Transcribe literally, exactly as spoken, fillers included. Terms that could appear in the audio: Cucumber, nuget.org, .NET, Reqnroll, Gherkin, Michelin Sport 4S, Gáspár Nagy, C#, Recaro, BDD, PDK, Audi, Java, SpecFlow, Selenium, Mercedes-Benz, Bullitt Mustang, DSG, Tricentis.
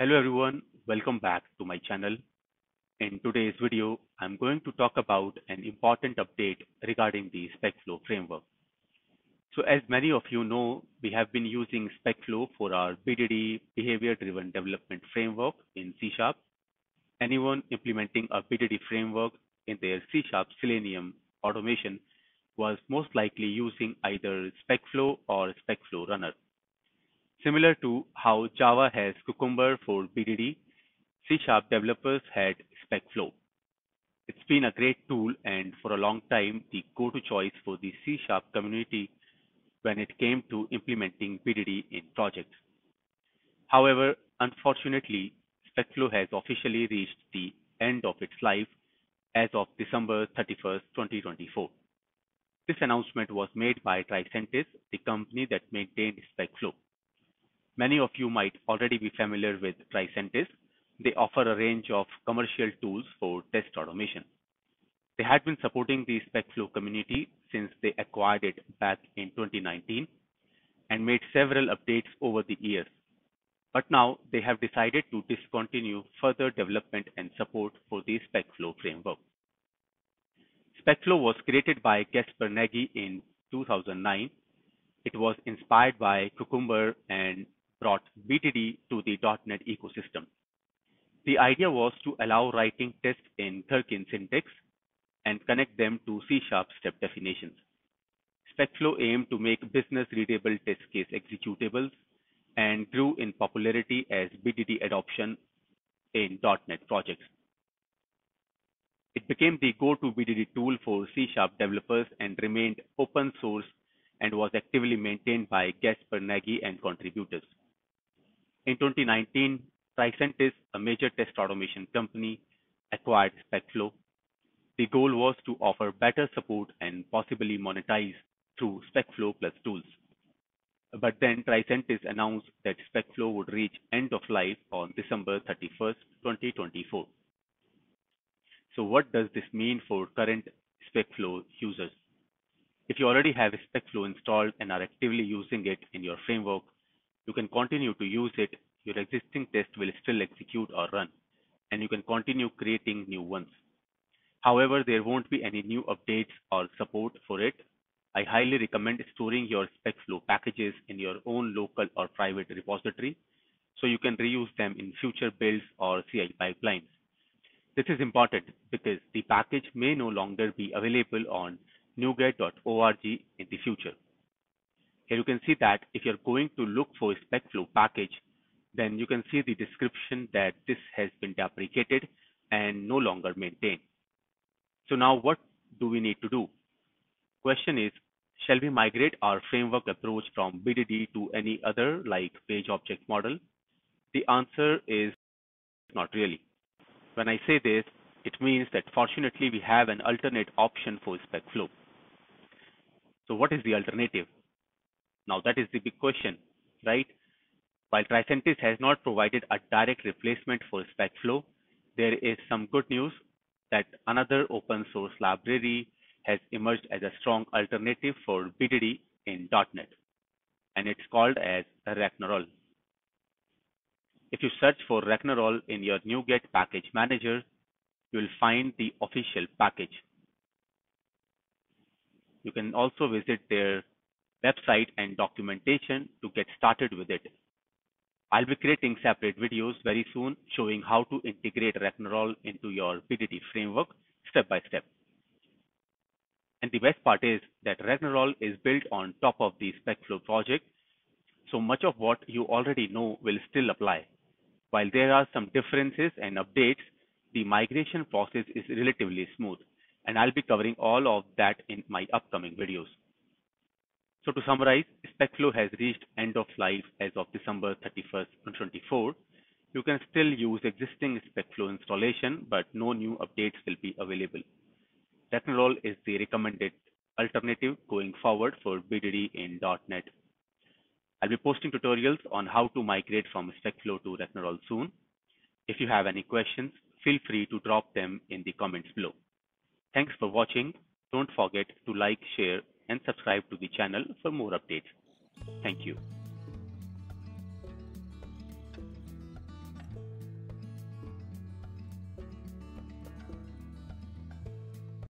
Hello everyone, welcome back to my channel. In today's video, I'm going to talk about an important update regarding the SpecFlow framework. So as many of you know, we have been using SpecFlow for our B D D behavior-driven development framework in C sharp. Anyone implementing a B D D framework in their C sharp Selenium automation was most likely using either SpecFlow or SpecFlow Runner. Similar to how Java has Cucumber for B D D, C sharp developers had SpecFlow. It's been a great tool and for a long time the go-to choice for the C sharp community when it came to implementing B D D in projects. However, unfortunately, SpecFlow has officially reached the end of its life as of December thirty-first, twenty twenty-four. This announcement was made by Tricentis, the company that maintained SpecFlow. Many of you might already be familiar with Tricentis. They offer a range of commercial tools for test automation. They had been supporting the SpecFlow community since they acquired it back in twenty nineteen and made several updates over the years. But now they have decided to discontinue further development and support for the SpecFlow framework. SpecFlow was created by Gáspár Nagy in two thousand nine. It was inspired by Cucumber and brought B D D to the dot net ecosystem. The idea was to allow writing tests in Gherkin syntax and connect them to C sharp step definitions. SpecFlow aimed to make business-readable test case executables and grew in popularity as B D D adoption in dot net projects. It became the go-to B D D tool for C sharp developers and remained open source and was actively maintained by Gáspár Nagy and contributors. In twenty nineteen, Tricentis, a major test automation company, acquired SpecFlow. The goal was to offer better support and possibly monetize through SpecFlow plus tools. But then Tricentis announced that SpecFlow would reach end of life on December thirty-first, twenty twenty-four. So what does this mean for current SpecFlow users? If you already have SpecFlow installed and are actively using it in your framework, you can continue to use it. Your existing test will still execute or run, and you can continue creating new ones. However, there won't be any new updates or support for it. I highly recommend storing your SpecFlow packages in your own local or private repository so you can reuse them in future builds or C I pipelines. This is important because the package may no longer be available on nuget dot org in the future. Here you can see that if you're going to look for a SpecFlow package, then you can see the description that this has been deprecated and no longer maintained. So now what do we need to do? Question is, shall we migrate our framework approach from B D D to any other like page object model? The answer is not really. When I say this, it means that fortunately we have an alternate option for SpecFlow. So what is the alternative? Now that is the big question, right? While Tricentis has not provided a direct replacement for SpecFlow, there is some good news that another open source library has emerged as a strong alternative for B D D in dot net, and it's called as Reqnroll. If you search for Reqnroll in your NuGet package manager, you will find the official package. You can also visit their website and documentation to get started with it. I'll be creating separate videos very soon showing how to integrate Reqnroll into your B D D framework step by step. And the best part is that Reqnroll is built on top of the SpecFlow project, so much of what you already know will still apply. While there are some differences and updates, the migration process is relatively smooth, and I'll be covering all of that in my upcoming videos. So to summarize, SpecFlow has reached end of life as of December thirty-first, twenty twenty-four. You can still use existing SpecFlow installation, but no new updates will be available. Reqnroll is the recommended alternative going forward for B D D in dot net. I'll be posting tutorials on how to migrate from SpecFlow to Reqnroll soon. If you have any questions, feel free to drop them in the comments below. Thanks for watching. Don't forget to like, share, and subscribe to the channel for more updates. Thank you.